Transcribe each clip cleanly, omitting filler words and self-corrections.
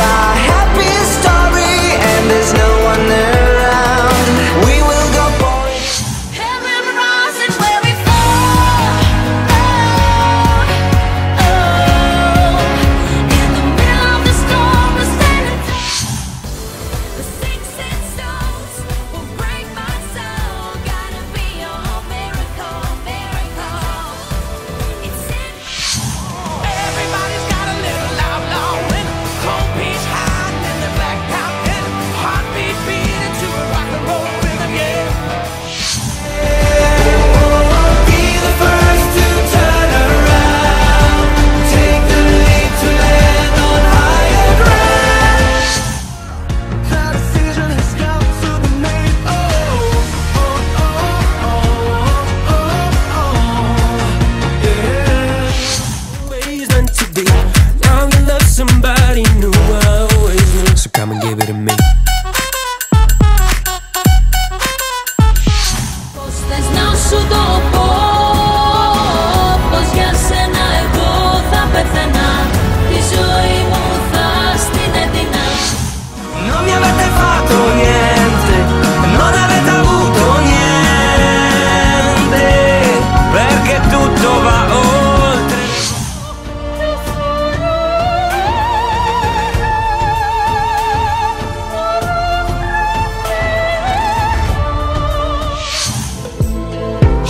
our happy story, and there's no one around. We will go boys. Here we rise and where we fall. Oh, oh. In the middle of the storm, we're standing tall. The 6 stones will break my soul. Gotta be your miracle, miracle. It's in. Everybody's got a little loud, long wind. Cold peace hot in the black mountain. Heartbeat beating to a rock and roll rhythm, We'll be the first to turn around. Take the lead to land on higher ground. The decision has got to be made. Always meant to be. Now you love somebody new. I always knew. So come and give it to me. Postas não sudou pôr, πως για σένα εγώ θα πεθαίνα. Τη ζωή μου θα στην έδινα. Non mi avete fatto niente, non avete avuto niente, perché tutto va oltre.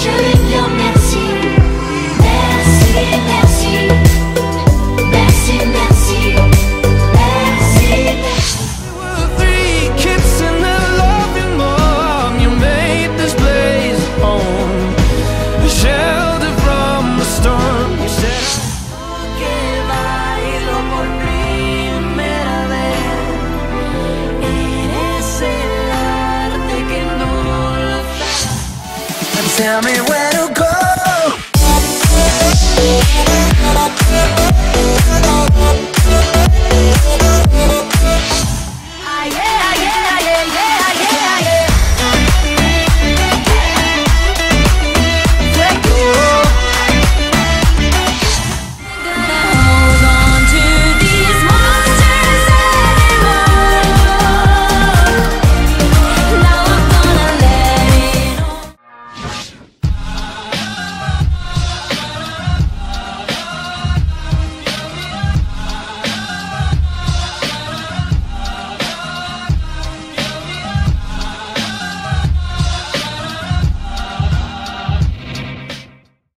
J'aurais bien merci, merci, merci, merci, merci, merci, merci. We were 3 kids and a loving mom. You made this place home, a shelter from the storm. You said que bailo por primera vez. Eres el arte que no lo. Tell me.